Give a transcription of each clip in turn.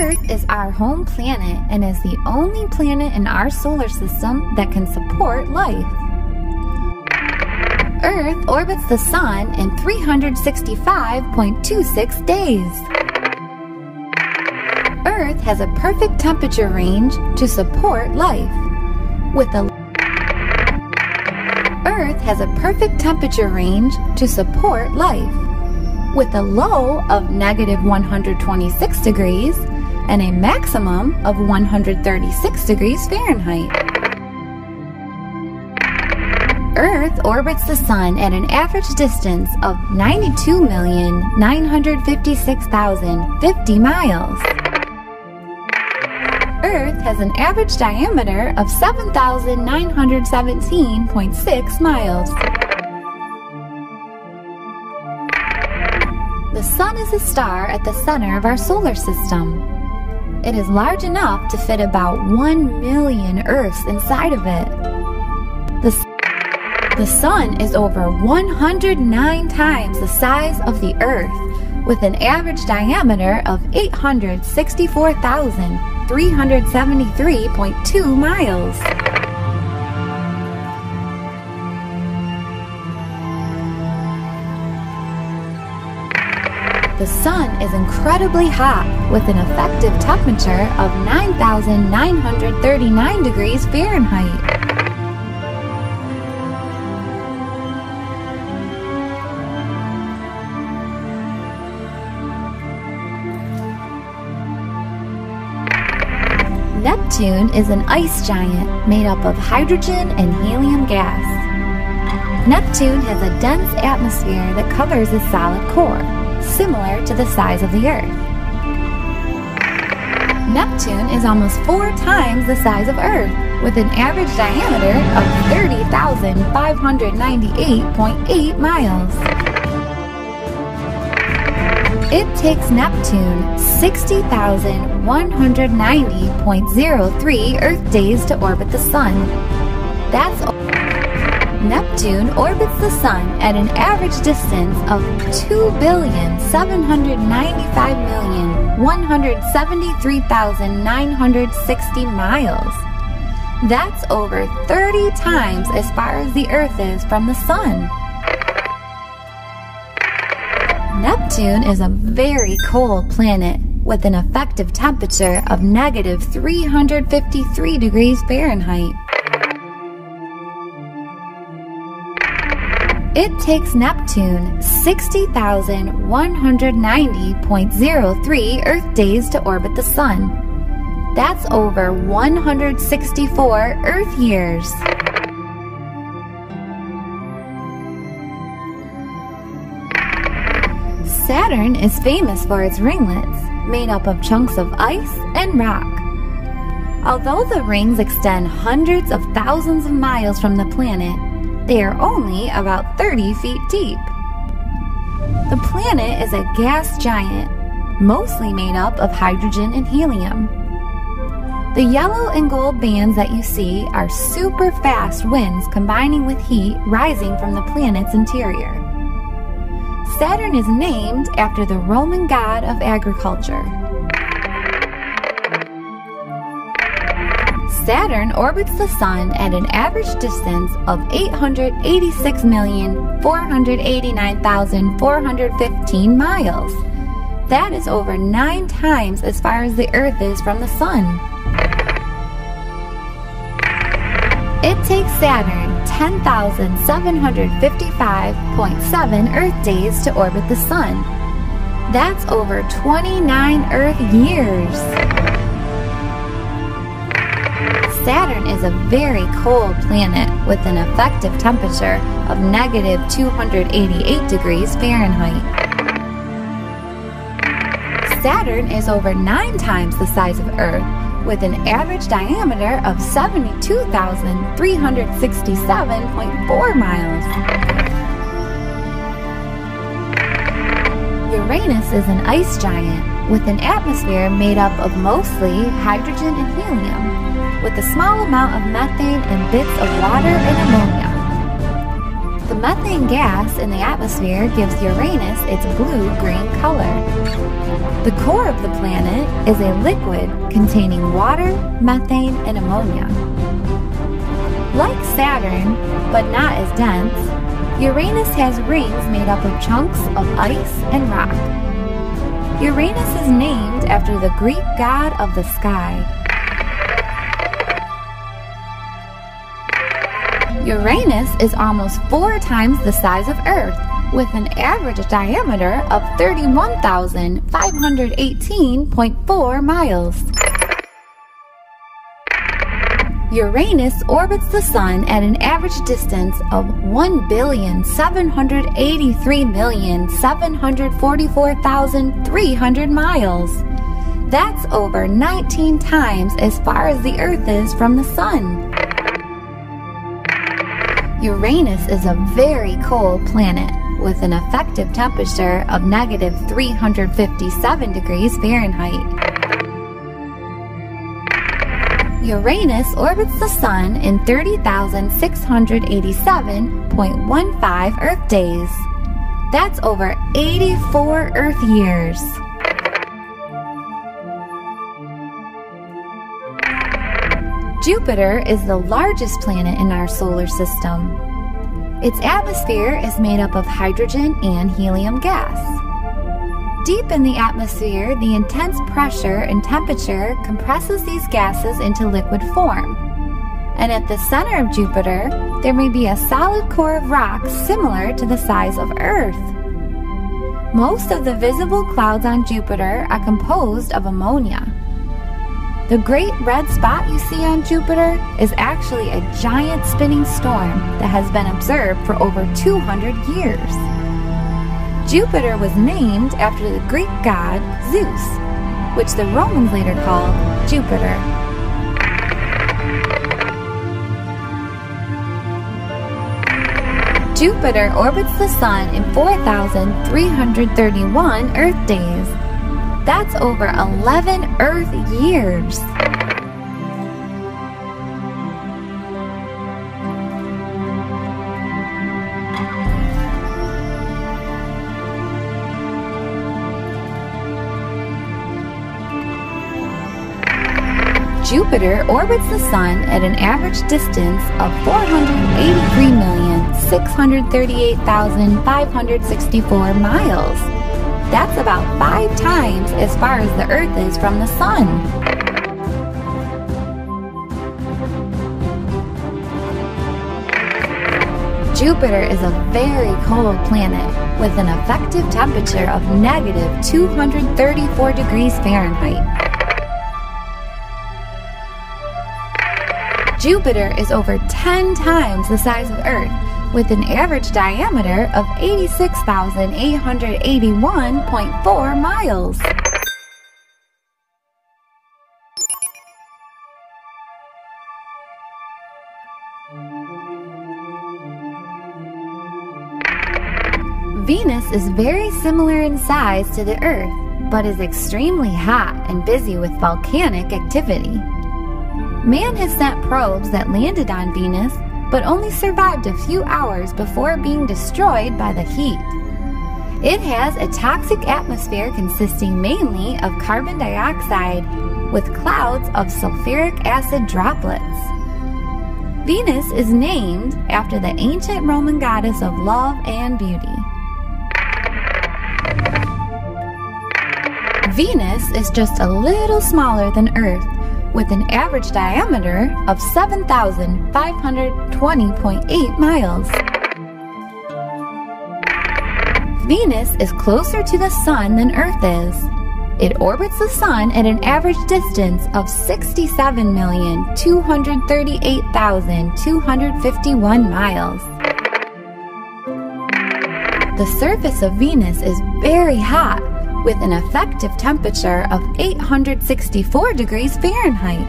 Earth is our home planet and is the only planet in our solar system that can support life. Earth orbits the Sun in 365.26 days. Earth has a perfect temperature range to support life, with a low of negative 126 degrees and a maximum of 136 degrees Fahrenheit. Earth orbits the Sun at an average distance of 92,956,050 miles. Earth has an average diameter of 7,917.6 miles. The Sun is a star at the center of our solar system. It is large enough to fit about 1 million Earths inside of it. The Sun is over 109 times the size of the Earth, with an average diameter of 864,373.2 miles. The Sun is incredibly hot, with an effective temperature of 9,939 degrees Fahrenheit. Neptune is an ice giant made up of hydrogen and helium gas. Neptune has a dense atmosphere that covers a solid core, similar to the size of the Earth. Neptune is almost 4 times the size of Earth, with an average diameter of 30,598.8 miles. It takes Neptune 60,190.03 Earth days to orbit the Sun. Neptune orbits the Sun at an average distance of 2,795,173,960 miles. That's over 30 times as far as the Earth is from the Sun. Neptune is a very cold planet, with an effective temperature of negative 353 degrees Fahrenheit. It takes Neptune 60,190.03 Earth days to orbit the Sun. That's over 164 Earth years. Saturn is famous for its ringlets, made up of chunks of ice and rock. Although the rings extend hundreds of thousands of miles from the planet, they are only about 30 feet deep. The planet is a gas giant, mostly made up of hydrogen and helium. The yellow and gold bands that you see are super fast winds combining with heat rising from the planet's interior. Saturn is named after the Roman god of agriculture. Saturn orbits the Sun at an average distance of 886,489,415 miles. That is over 9 times as far as the Earth is from the Sun. It takes Saturn 10,755.7 Earth days to orbit the Sun. That's over 29 Earth years. Saturn is a very cold planet, with an effective temperature of negative 288 degrees Fahrenheit. Saturn is over 9 times the size of Earth, with an average diameter of 72,367.4 miles. Uranus is an ice giant, with an atmosphere made up of mostly hydrogen and helium, with a small amount of methane and bits of water and ammonia. The methane gas in the atmosphere gives Uranus its blue-green color. The core of the planet is a liquid containing water, methane, and ammonia. Like Saturn, but not as dense, Uranus has rings made up of chunks of ice and rock. Uranus is named after the Greek god of the sky. Uranus is almost 4 times the size of Earth, with an average diameter of 31,518.4 miles. Uranus orbits the Sun at an average distance of 1,783,744,300 miles. That's over 19 times as far as the Earth is from the Sun. Uranus is a very cold planet, with an effective temperature of negative 357 degrees Fahrenheit. Uranus orbits the Sun in 30,687.15 Earth days. That's over 84 Earth years. Jupiter is the largest planet in our solar system. Its atmosphere is made up of hydrogen and helium gas. Deep in the atmosphere, the intense pressure and temperature compresses these gases into liquid form. And at the center of Jupiter, there may be a solid core of rock similar to the size of Earth. Most of the visible clouds on Jupiter are composed of ammonia. The great red spot you see on Jupiter is actually a giant spinning storm that has been observed for over 200 years. Jupiter was named after the Greek god Zeus, which the Romans later called Jupiter. Jupiter orbits the Sun in 4,331 Earth days. That's over 11 Earth years. Jupiter orbits the Sun at an average distance of 483,638,564 miles. That's about 5 times as far as the Earth is from the Sun. Jupiter is a very cold planet with an effective temperature of negative 234 degrees Fahrenheit. Jupiter is over 10 times the size of Earth, with an average diameter of 86,881.4 miles. Venus is very similar in size to the Earth, but is extremely hot and busy with volcanic activity. Man has sent probes that landed on Venus, but only survived a few hours before being destroyed by the heat. It has a toxic atmosphere consisting mainly of carbon dioxide, with clouds of sulfuric acid droplets. Venus is named after the ancient Roman goddess of love and beauty. Venus is just a little smaller than Earth, with an average diameter of 7,520.8 miles. Venus is closer to the Sun than Earth is. It orbits the Sun at an average distance of 67,238,251 miles. The surface of Venus is very hot, with an effective temperature of 864 degrees Fahrenheit.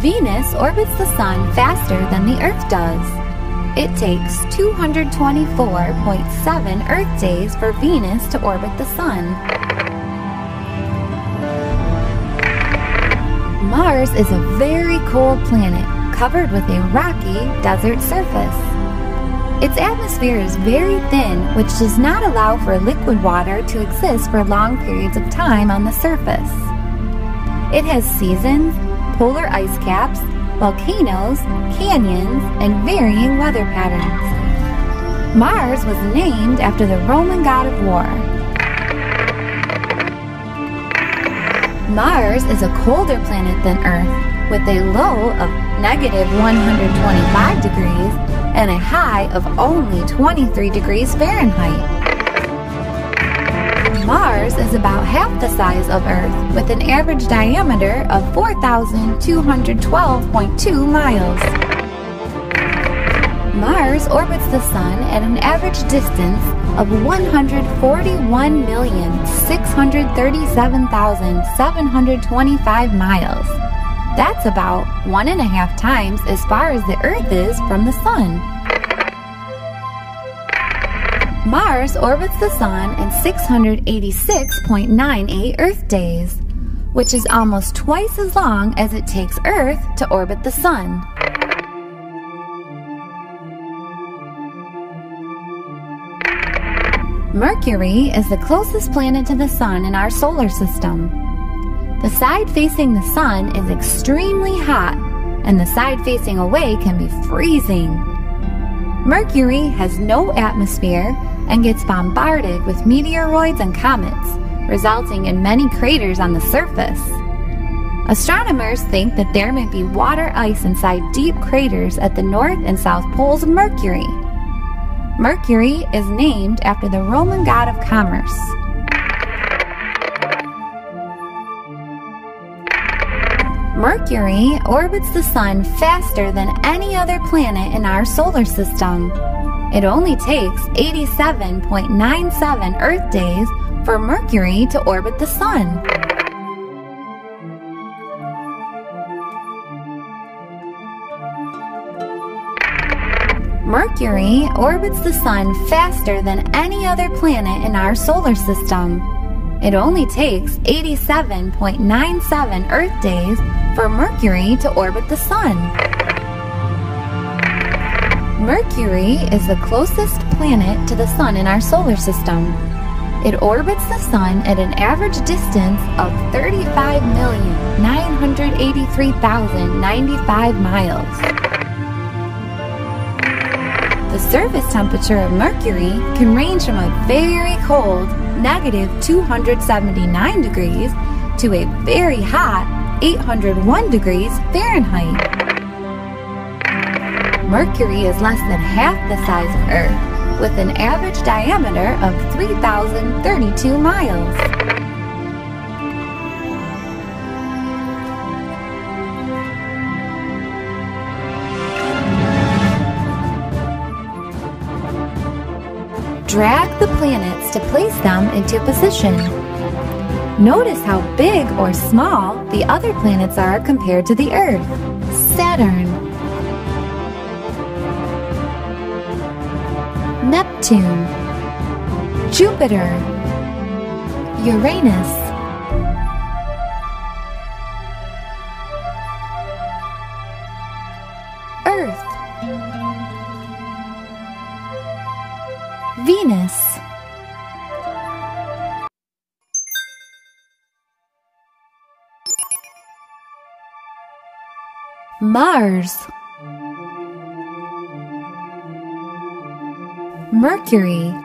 Venus orbits the Sun faster than the Earth does. It takes 224.7 Earth days for Venus to orbit the Sun. Mars is a very cold planet covered with a rocky desert surface. Its atmosphere is very thin, which does not allow for liquid water to exist for long periods of time on the surface. It has seasons, polar ice caps, volcanoes, canyons, and varying weather patterns. Mars was named after the Roman god of war. Mars is a colder planet than Earth, with a low of -125 degrees and a high of only 23 degrees Fahrenheit. Mars is about half the size of Earth, with an average diameter of 4,212.2 miles. Mars orbits the Sun at an average distance of 141,637,725 miles. That's about 1.5 times as far as the Earth is from the Sun. Mars orbits the Sun in 686.98 Earth days, which is almost twice as long as it takes Earth to orbit the Sun. Mercury is the closest planet to the Sun in our solar system. The side facing the Sun is extremely hot, and the side facing away can be freezing. Mercury has no atmosphere and gets bombarded with meteoroids and comets, resulting in many craters on the surface. Astronomers think that there may be water ice inside deep craters at the north and south poles of Mercury. Mercury is named after the Roman god of commerce. Mercury orbits the Sun faster than any other planet in our solar system. It only takes 87.97 Earth days for Mercury to orbit the Sun. Mercury orbits the Sun faster than any other planet in our solar system. It only takes 87.97 Earth days for Mercury to orbit the Sun. Mercury is the closest planet to the Sun in our solar system. It orbits the Sun at an average distance of 35,983,095 miles. The surface temperature of Mercury can range from a very cold -279 degrees to a very hot 801 degrees Fahrenheit. Mercury is less than half the size of Earth, with an average diameter of 3,032 miles. Drag the planets to place them into position. Notice how big or small the other planets are compared to the Earth. Saturn, Neptune, Jupiter, Uranus, Earth, Venus, Mars, Mercury,